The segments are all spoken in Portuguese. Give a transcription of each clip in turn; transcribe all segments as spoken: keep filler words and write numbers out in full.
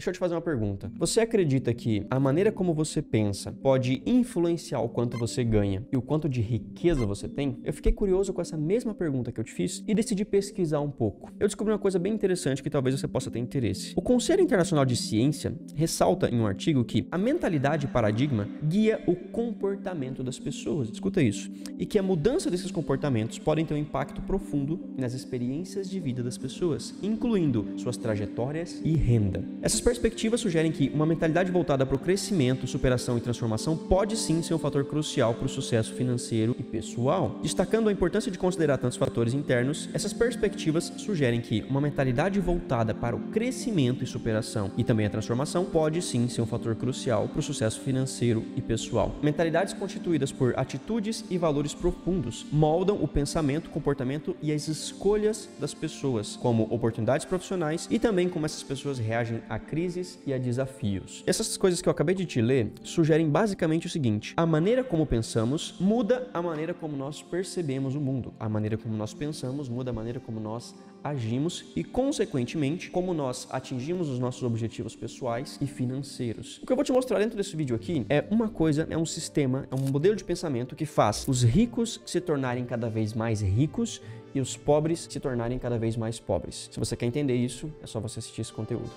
Deixa eu te fazer uma pergunta. Você acredita que a maneira como você pensa pode influenciar o quanto você ganha e o quanto de riqueza você tem? Eu fiquei curioso com essa mesma pergunta que eu te fiz e decidi pesquisar um pouco. Eu descobri uma coisa bem interessante que talvez você possa ter interesse. O Conselho Internacional de Ciência ressalta em um artigo que a mentalidade e paradigma guia o comportamento das pessoas. Escuta isso. E que a mudança desses comportamentos podem ter um impacto profundo nas experiências de vida das pessoas, incluindo suas trajetórias e renda. Essas perspectivas sugerem que uma mentalidade voltada para o crescimento, superação e transformação pode sim ser um fator crucial para o sucesso financeiro e pessoal. Destacando a importância de considerar tantos fatores internos, essas perspectivas sugerem que uma mentalidade voltada para o crescimento e superação e também a transformação pode sim ser um fator crucial para o sucesso financeiro e pessoal. Mentalidades constituídas por atitudes e valores profundos moldam o pensamento, comportamento e as escolhas das pessoas, como oportunidades profissionais e também como essas pessoas reagem a crises e a desafios. Essas coisas que eu acabei de te ler sugerem basicamente o seguinte: a maneira como pensamos muda a maneira como nós percebemos o mundo. A maneira como nós pensamos muda a maneira como nós agimos e, consequentemente, como nós atingimos os nossos objetivos pessoais e financeiros. O que eu vou te mostrar dentro desse vídeo aqui é uma coisa, é um sistema, é um modelo de pensamento que faz os ricos se tornarem cada vez mais ricos e os pobres se tornarem cada vez mais pobres. Se você quer entender isso, é só você assistir esse conteúdo.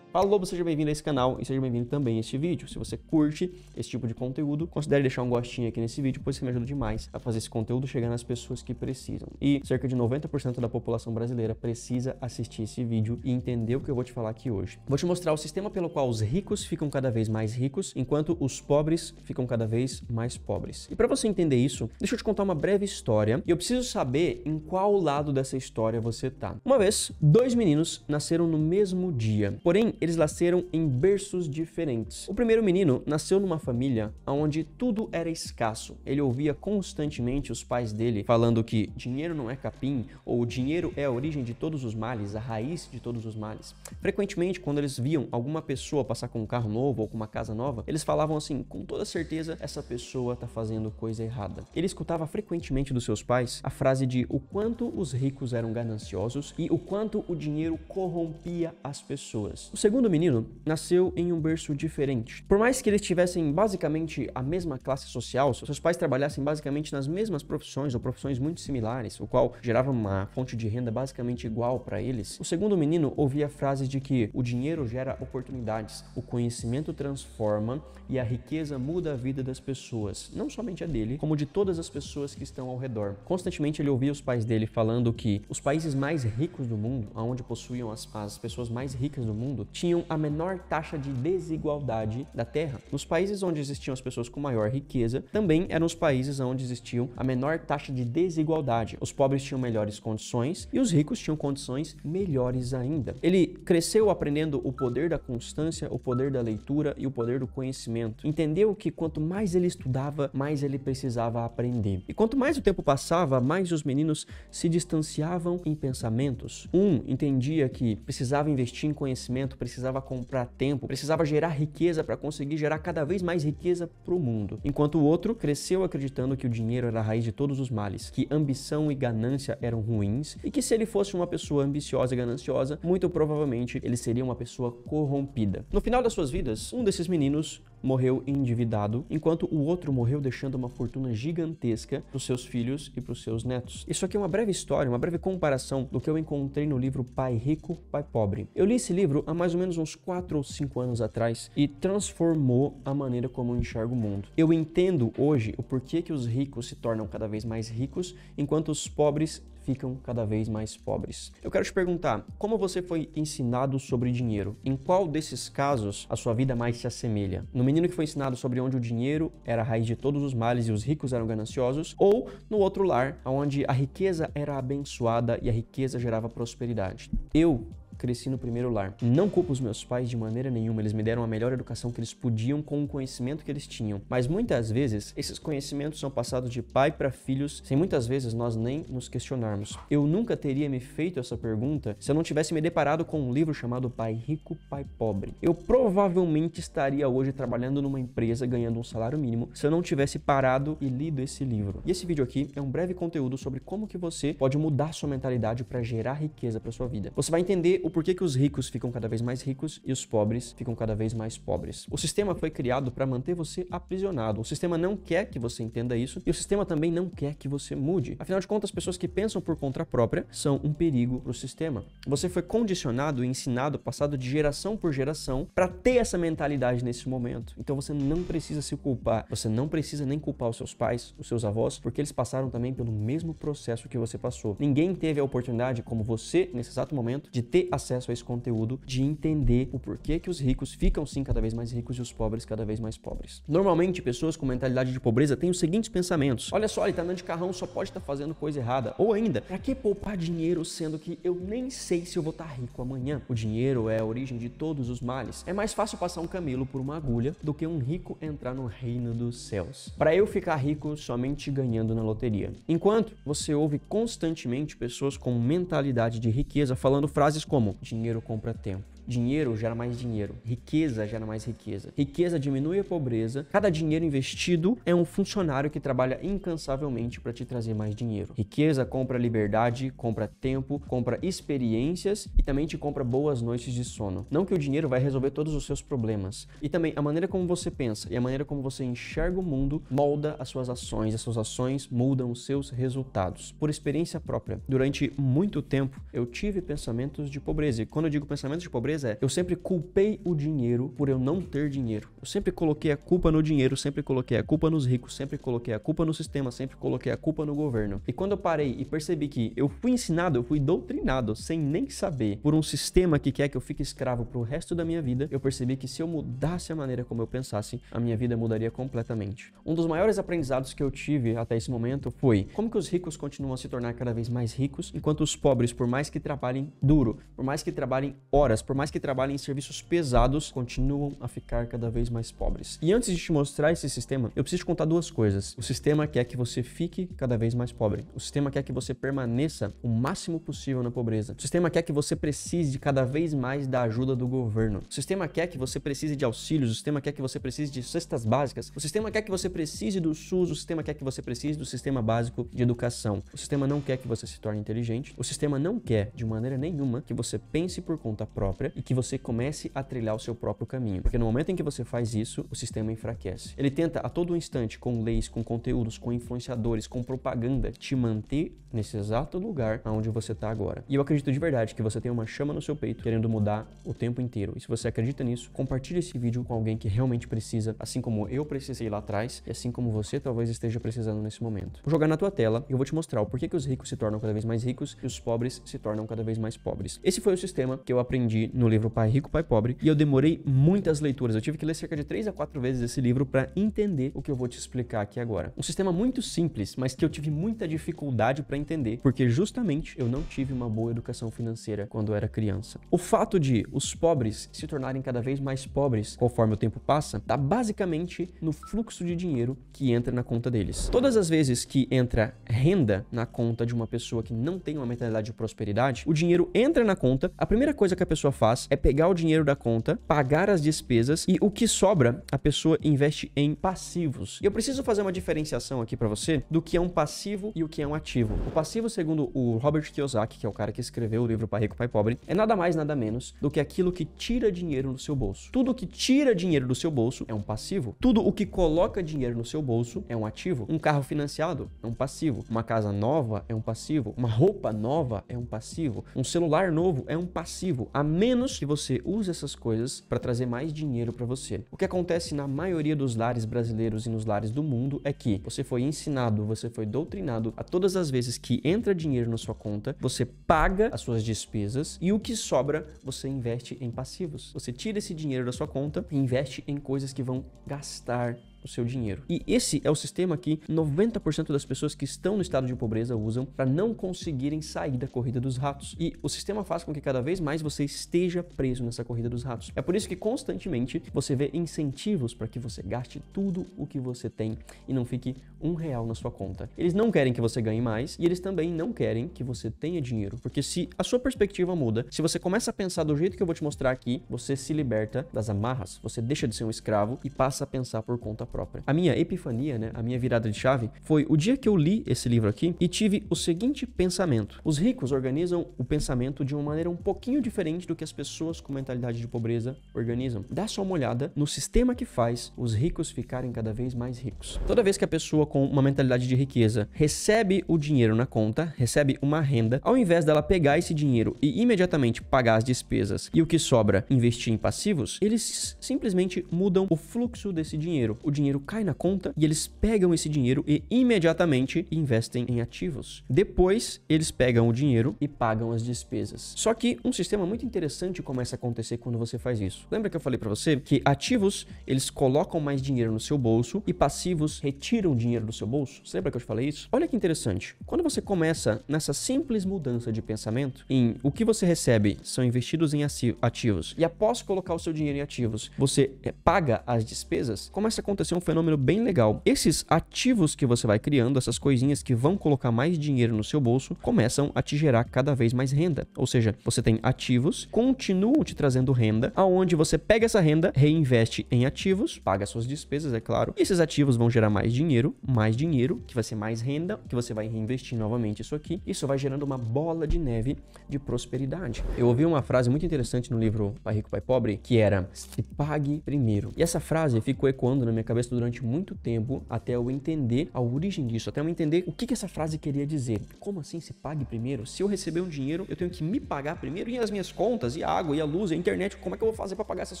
Fala, Lobo, seja bem-vindo a esse canal e seja bem-vindo também a este vídeo. Se você curte esse tipo de conteúdo, considere deixar um gostinho aqui nesse vídeo, pois isso me ajuda demais a fazer esse conteúdo chegar nas pessoas que precisam. E cerca de noventa por cento da população brasileira precisa assistir esse vídeo e entender o que eu vou te falar aqui hoje. Vou te mostrar o sistema pelo qual os ricos ficam cada vez mais ricos, enquanto os pobres ficam cada vez mais pobres. E para você entender isso, deixa eu te contar uma breve história e eu preciso saber em qual lado dessa história você tá. Uma vez, dois meninos nasceram no mesmo dia, porém, eles nasceram em berços diferentes. O primeiro menino nasceu numa família onde tudo era escasso. Ele ouvia constantemente os pais dele falando que dinheiro não é capim, ou dinheiro é a origem de todos os males, a raiz de todos os males. Frequentemente, quando eles viam alguma pessoa passar com um carro novo ou com uma casa nova, eles falavam assim, com toda certeza, essa pessoa tá fazendo coisa errada. Ele escutava frequentemente dos seus pais a frase de o quanto os ricos eram gananciosos e o quanto o dinheiro corrompia as pessoas. O O segundo menino nasceu em um berço diferente. Por mais que eles tivessem basicamente a mesma classe social, seus pais trabalhassem basicamente nas mesmas profissões ou profissões muito similares, o qual gerava uma fonte de renda basicamente igual para eles, o segundo menino ouvia frases de que o dinheiro gera oportunidades, o conhecimento transforma e a riqueza muda a vida das pessoas, não somente a dele, como de todas as pessoas que estão ao redor. Constantemente ele ouvia os pais dele falando que os países mais ricos do mundo, onde possuíam as, as pessoas mais ricas do mundo, tinham a menor taxa de desigualdade da Terra. Nos países onde existiam as pessoas com maior riqueza, também eram os países onde existiam a menor taxa de desigualdade. Os pobres tinham melhores condições e os ricos tinham condições melhores ainda. Ele cresceu aprendendo o poder da constância, o poder da leitura e o poder do conhecimento. Entendeu que quanto mais ele estudava, mais ele precisava aprender. E quanto mais o tempo passava, mais os meninos se distanciavam em pensamentos. Um entendia que precisava investir em conhecimento, precisava comprar tempo, precisava gerar riqueza para conseguir gerar cada vez mais riqueza para o mundo. Enquanto o outro cresceu acreditando que o dinheiro era a raiz de todos os males, que ambição e ganância eram ruins e que se ele fosse uma pessoa ambiciosa e gananciosa, muito provavelmente ele seria uma pessoa corrompida. No final das suas vidas, um desses meninos morreu endividado, enquanto o outro morreu deixando uma fortuna gigantesca para os seus filhos e para os seus netos. Isso aqui é uma breve história, uma breve comparação do que eu encontrei no livro Pai Rico, Pai Pobre. Eu li esse livro há mais ou menos uns quatro ou cinco anos atrás e transformou a maneira como eu enxergo o mundo. Eu entendo hoje o porquê que os ricos se tornam cada vez mais ricos, enquanto os pobres ficam cada vez mais pobres. Eu quero te perguntar, como você foi ensinado sobre dinheiro? Em qual desses casos a sua vida mais se assemelha? No menino que foi ensinado sobre onde o dinheiro era a raiz de todos os males e os ricos eram gananciosos, ou no outro lar, onde a riqueza era abençoada e a riqueza gerava prosperidade? Eu cresci no primeiro lar. Não culpo os meus pais de maneira nenhuma, eles me deram a melhor educação que eles podiam com o conhecimento que eles tinham. Mas muitas vezes, esses conhecimentos são passados de pai para filhos, sem muitas vezes nós nem nos questionarmos. Eu nunca teria me feito essa pergunta se eu não tivesse me deparado com um livro chamado Pai Rico, Pai Pobre. Eu provavelmente estaria hoje trabalhando numa empresa, ganhando um salário mínimo, se eu não tivesse parado e lido esse livro. E esse vídeo aqui é um breve conteúdo sobre como que você pode mudar sua mentalidade para gerar riqueza para sua vida. Você vai entender o porquê que os ricos ficam cada vez mais ricos e os pobres ficam cada vez mais pobres. O sistema foi criado para manter você aprisionado. O sistema não quer que você entenda isso e o sistema também não quer que você mude. Afinal de contas, pessoas que pensam por conta própria são um perigo para o sistema. Você foi condicionado e ensinado, passado de geração por geração, para ter essa mentalidade nesse momento. Então você não precisa se culpar, você não precisa nem culpar os seus pais, os seus avós, porque eles passaram também pelo mesmo processo que você passou. Ninguém teve a oportunidade, como você, nesse exato momento, de ter acesso a esse conteúdo, de entender o porquê que os ricos ficam sim cada vez mais ricos e os pobres cada vez mais pobres. Normalmente, pessoas com mentalidade de pobreza têm os seguintes pensamentos: olha só, ele tá andando de carrão, só pode estar fazendo coisa errada. Ou ainda, pra que poupar dinheiro, sendo que eu nem sei se eu vou estar rico amanhã? O dinheiro é a origem de todos os males. É mais fácil passar um camelo por uma agulha do que um rico entrar no reino dos céus. Pra eu ficar rico somente ganhando na loteria. Enquanto você ouve constantemente pessoas com mentalidade de riqueza falando frases como: dinheiro compra tempo, dinheiro gera mais dinheiro, riqueza gera mais riqueza, riqueza diminui a pobreza, cada dinheiro investido é um funcionário que trabalha incansavelmente para te trazer mais dinheiro. Riqueza compra liberdade, compra tempo, compra experiências e também te compra boas noites de sono. Não que o dinheiro vai resolver todos os seus problemas. E também a maneira como você pensa e a maneira como você enxerga o mundo molda as suas ações. As suas ações mudam os seus resultados. Por experiência própria, durante muito tempo eu tive pensamentos de pobreza. E quando eu digo pensamentos de pobreza, é, eu sempre culpei o dinheiro por eu não ter dinheiro. Eu sempre coloquei a culpa no dinheiro, sempre coloquei a culpa nos ricos, sempre coloquei a culpa no sistema, sempre coloquei a culpa no governo. E quando eu parei e percebi que eu fui ensinado, eu fui doutrinado, sem nem saber, por um sistema que quer que eu fique escravo pro resto da minha vida, eu percebi que se eu mudasse a maneira como eu pensasse, a minha vida mudaria completamente. Um dos maiores aprendizados que eu tive até esse momento foi como que os ricos continuam a se tornar cada vez mais ricos, enquanto os pobres, por mais que trabalhem duro, por mais que trabalhem horas, por mais que trabalhem em serviços pesados, continuam a ficar cada vez mais pobres. E antes de te mostrar esse sistema, eu preciso te contar duas coisas. O sistema quer que você fique cada vez mais pobre. O sistema quer que você permaneça o máximo possível na pobreza. O sistema quer que você precise cada vez mais da ajuda do governo. O sistema quer que você precise de auxílios. O sistema quer que você precise de cestas básicas. O sistema quer que você precise do SUS. O sistema quer que você precise do sistema básico de educação. O sistema não quer que você se torne inteligente. O sistema não quer, de maneira nenhuma, que você pense por conta própria e que você comece a trilhar o seu próprio caminho. Porque no momento em que você faz isso, o sistema enfraquece. Ele tenta a todo instante, com leis, com conteúdos, com influenciadores, com propaganda, te manter nesse exato lugar onde você está agora. E eu acredito de verdade que você tem uma chama no seu peito querendo mudar o tempo inteiro. E se você acredita nisso, compartilhe esse vídeo com alguém que realmente precisa, assim como eu precisei lá atrás e assim como você talvez esteja precisando nesse momento. Vou jogar na tua tela e eu vou te mostrar o porquê que os ricos se tornam cada vez mais ricos e os pobres se tornam cada vez mais pobres. Esse foi o sistema que eu aprendi no livro Pai Rico, Pai Pobre, e eu demorei muitas leituras. Eu tive que ler cerca de três a quatro vezes esse livro para entender o que eu vou te explicar aqui agora. Um sistema muito simples, mas que eu tive muita dificuldade para entender, porque justamente eu não tive uma boa educação financeira quando eu era criança. O fato de os pobres se tornarem cada vez mais pobres conforme o tempo passa, está basicamente no fluxo de dinheiro que entra na conta deles. Todas as vezes que entra renda na conta de uma pessoa que não tem uma mentalidade de prosperidade, o dinheiro entra na conta, a primeira coisa que a pessoa faz é pegar o dinheiro da conta, pagar as despesas e o que sobra, a pessoa investe em passivos. E eu preciso fazer uma diferenciação aqui para você do que é um passivo e o que é um ativo. O passivo, segundo o Robert Kiyosaki, que é o cara que escreveu o livro Pai Rico, Pai Pobre, é nada mais, nada menos do que aquilo que tira dinheiro do seu bolso. Tudo que tira dinheiro do seu bolso é um passivo. Tudo o que coloca dinheiro no seu bolso é um ativo. Um carro financiado é um passivo. Uma casa nova é um passivo. Uma roupa nova é um passivo. Um celular novo é um passivo. A menos que você use essas coisas para trazer mais dinheiro para você. O que acontece na maioria dos lares brasileiros e nos lares do mundo é que você foi ensinado, você foi doutrinado a todas as vezes que entra dinheiro na sua conta, você paga as suas despesas e o que sobra você investe em passivos. Você tira esse dinheiro da sua conta e investe em coisas que vão gastar o seu dinheiro. E esse é o sistema que noventa por cento das pessoas que estão no estado de pobreza usam para não conseguirem sair da corrida dos ratos. E o sistema faz com que cada vez mais você esteja preso nessa corrida dos ratos. É por isso que constantemente você vê incentivos para que você gaste tudo o que você tem e não fique um real na sua conta. Eles não querem que você ganhe mais e eles também não querem que você tenha dinheiro, porque se a sua perspectiva muda, se você começa a pensar do jeito que eu vou te mostrar aqui, você se liberta das amarras, você deixa de ser um escravo e passa a pensar por conta própria. A minha epifania, né, a minha virada de chave, foi o dia que eu li esse livro aqui e tive o seguinte pensamento: os ricos organizam o pensamento de uma maneira um pouquinho diferente do que as pessoas com mentalidade de pobreza organizam. Dá só uma olhada no sistema que faz os ricos ficarem cada vez mais ricos. Toda vez que a pessoa com uma mentalidade de riqueza recebe o dinheiro na conta, recebe uma renda, ao invés dela pegar esse dinheiro e imediatamente pagar as despesas e o que sobra investir em passivos, eles simplesmente mudam o fluxo desse dinheiro. O dinheiro cai na conta e eles pegam esse dinheiro e imediatamente investem em ativos. Depois, eles pegam o dinheiro e pagam as despesas. Só que um sistema muito interessante começa a acontecer quando você faz isso. Lembra que eu falei para você que ativos, eles colocam mais dinheiro no seu bolso e passivos retiram dinheiro do seu bolso? Você lembra que eu te falei isso? Olha que interessante. Quando você começa nessa simples mudança de pensamento, em o que você recebe são investidos em ativos e após colocar o seu dinheiro em ativos, você paga as despesas, começa a acontecer um fenômeno bem legal. Esses ativos que você vai criando, essas coisinhas que vão colocar mais dinheiro no seu bolso, começam a te gerar cada vez mais renda. Ou seja, você tem ativos, continuam te trazendo renda, aonde você pega essa renda, reinveste em ativos, paga suas despesas, é claro, e esses ativos vão gerar mais dinheiro, mais dinheiro, que vai ser mais renda, que você vai reinvestir novamente isso aqui. Isso vai gerando uma bola de neve de prosperidade. Eu ouvi uma frase muito interessante no livro Pai Rico Pai Pobre, que era: se pague primeiro. E essa frase ficou ecoando na minha cabeça durante muito tempo, até eu entender a origem disso, até eu entender o que que essa frase queria dizer. Como assim se pague primeiro? Se eu receber um dinheiro, eu tenho que me pagar primeiro? E as minhas contas, e a água, e a luz, e a internet, como é que eu vou fazer para pagar essas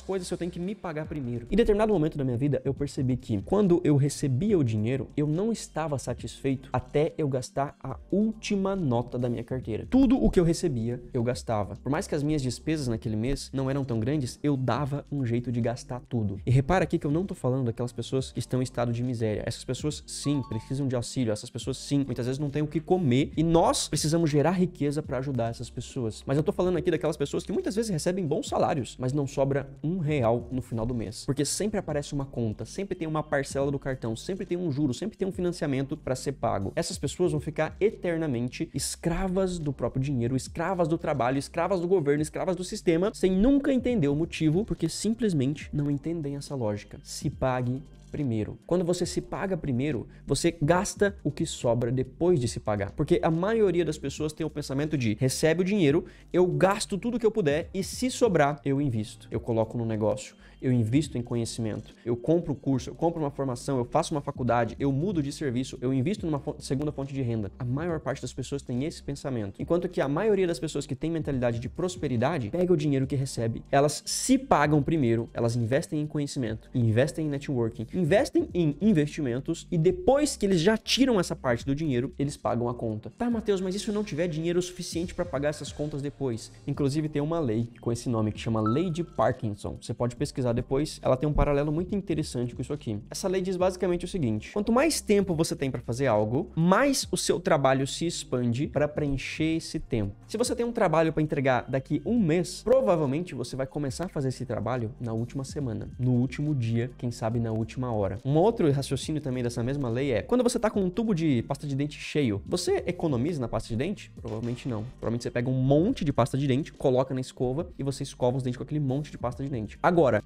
coisas se eu tenho que me pagar primeiro? Em determinado momento da minha vida, eu percebi que quando eu recebia o dinheiro, eu não estava satisfeito até eu gastar a última nota da minha carteira. Tudo o que eu recebia, eu gastava. Por mais que as minhas despesas naquele mês não eram tão grandes, eu dava um jeito de gastar tudo. E repara aqui que eu não tô falando daquelas pessoas que estão em estado de miséria. Essas pessoas, sim, precisam de auxílio. Essas pessoas, sim, muitas vezes não têm o que comer e nós precisamos gerar riqueza para ajudar essas pessoas. Mas eu tô falando aqui daquelas pessoas que muitas vezes recebem bons salários, mas não sobra um real no final do mês. Porque sempre aparece uma conta, sempre tem uma parcela do cartão, sempre tem um juro, sempre tem um financiamento para ser pago. Essas pessoas vão ficar eternamente escravas do próprio dinheiro, escravas do trabalho, escravas do governo, escravas do sistema, sem nunca entender o motivo, porque simplesmente não entendem essa lógica. Se pague primeiro. Quando você se paga primeiro, você gasta o que sobra depois de se pagar. Porque a maioria das pessoas tem o pensamento de: recebe o dinheiro, eu gasto tudo que eu puder e se sobrar, eu invisto. Eu coloco no negócio, eu invisto em conhecimento, eu compro curso, eu compro uma formação, eu faço uma faculdade, eu mudo de serviço, eu invisto numa segunda fonte de renda. A maior parte das pessoas tem esse pensamento. Enquanto que a maioria das pessoas que tem mentalidade de prosperidade, pega o dinheiro que recebe, elas se pagam primeiro, elas investem em conhecimento, investem em networking, investem em investimentos e depois que eles já tiram essa parte do dinheiro, eles pagam a conta. Tá, Matheus, mas e se eu não tiver dinheiro suficiente para pagar essas contas depois? Inclusive tem uma lei com esse nome que chama Lei de Parkinson. Você pode pesquisar depois, ela tem um paralelo muito interessante com isso aqui. Essa lei diz basicamente o seguinte: quanto mais tempo você tem para fazer algo, mais o seu trabalho se expande para preencher esse tempo. Se você tem um trabalho para entregar daqui um mês, provavelmente você vai começar a fazer esse trabalho na última semana, no último dia, quem sabe na última hora. Um outro raciocínio também dessa mesma lei é: quando você tá com um tubo de pasta de dente cheio, você economiza na pasta de dente? Provavelmente não. Provavelmente você pega um monte de pasta de dente, coloca na escova e você escova os dentes com aquele monte de pasta de dente. Agora,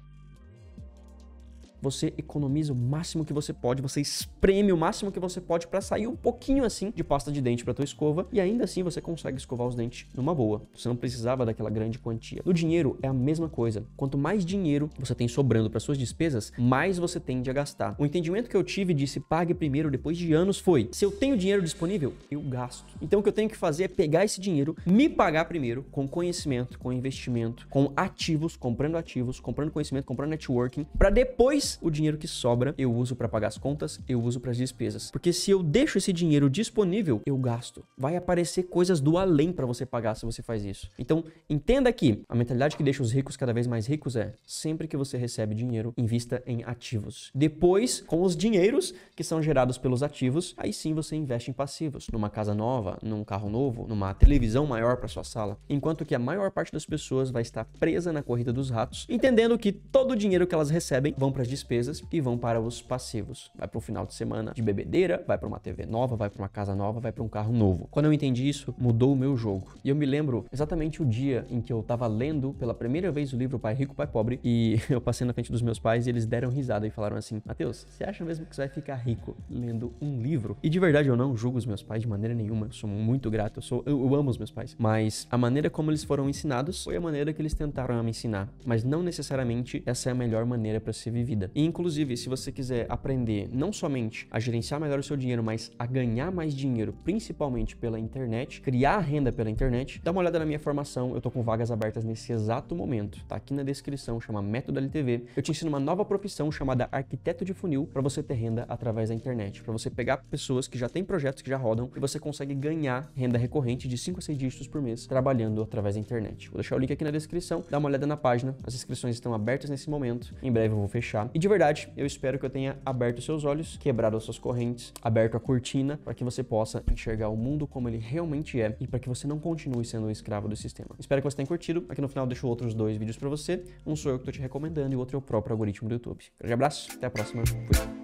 você economiza o máximo que você pode, você espreme o máximo que você pode para sair um pouquinho assim de pasta de dente para tua escova e ainda assim você consegue escovar os dentes numa boa. Você não precisava daquela grande quantia. No dinheiro é a mesma coisa. Quanto mais dinheiro você tem sobrando para suas despesas, mais você tende a gastar. O entendimento que eu tive de se pague primeiro depois de anos foi: se eu tenho dinheiro disponível, eu gasto. Então o que eu tenho que fazer é pegar esse dinheiro, me pagar primeiro com conhecimento, com investimento, com ativos, comprando ativos, comprando conhecimento, comprando networking, para depois mas o dinheiro que sobra eu uso para pagar as contas, eu uso para as despesas. Porque se eu deixo esse dinheiro disponível, eu gasto. Vai aparecer coisas do além para você pagar se você faz isso. Então, entenda que a mentalidade que deixa os ricos cada vez mais ricos é: sempre que você recebe dinheiro, invista em ativos. Depois, com os dinheiros que são gerados pelos ativos, aí sim você investe em passivos, numa casa nova, num carro novo, numa televisão maior para sua sala. Enquanto que a maior parte das pessoas vai estar presa na corrida dos ratos, entendendo que todo o dinheiro que elas recebem vão para as despesas e vão para os passivos. Vai para um final de semana de bebedeira, vai para uma T V nova, vai para uma casa nova, vai para um carro novo. Quando eu entendi isso, mudou o meu jogo. E eu me lembro exatamente o dia em que eu estava lendo pela primeira vez o livro Pai Rico Pai Pobre e eu passei na frente dos meus pais e eles deram risada e falaram assim: Mateus, você acha mesmo que você vai ficar rico lendo um livro? E de verdade eu não julgo os meus pais de maneira nenhuma, eu sou muito grato, eu, sou, eu, eu amo os meus pais. Mas a maneira como eles foram ensinados foi a maneira que eles tentaram me ensinar, mas não necessariamente essa é a melhor maneira para ser vivida. E inclusive, se você quiser aprender não somente a gerenciar melhor o seu dinheiro, mas a ganhar mais dinheiro, principalmente pela internet, criar renda pela internet, dá uma olhada na minha formação, eu tô com vagas abertas nesse exato momento, tá aqui na descrição, chama Método L T V. Eu te ensino uma nova profissão chamada arquiteto de funil para você ter renda através da internet, para você pegar pessoas que já têm projetos que já rodam e você consegue ganhar renda recorrente de cinco a seis dígitos por mês trabalhando através da internet. Vou deixar o link aqui na descrição, dá uma olhada na página, as inscrições estão abertas nesse momento, em breve eu vou fechar. E de verdade, eu espero que eu tenha aberto seus olhos, quebrado as suas correntes, aberto a cortina para que você possa enxergar o mundo como ele realmente é e para que você não continue sendo um escravo do sistema. Espero que você tenha curtido. Aqui no final eu deixo outros dois vídeos para você. Um sou eu que estou te recomendando e o outro é o próprio algoritmo do YouTube. Grande abraço, até a próxima. Fui.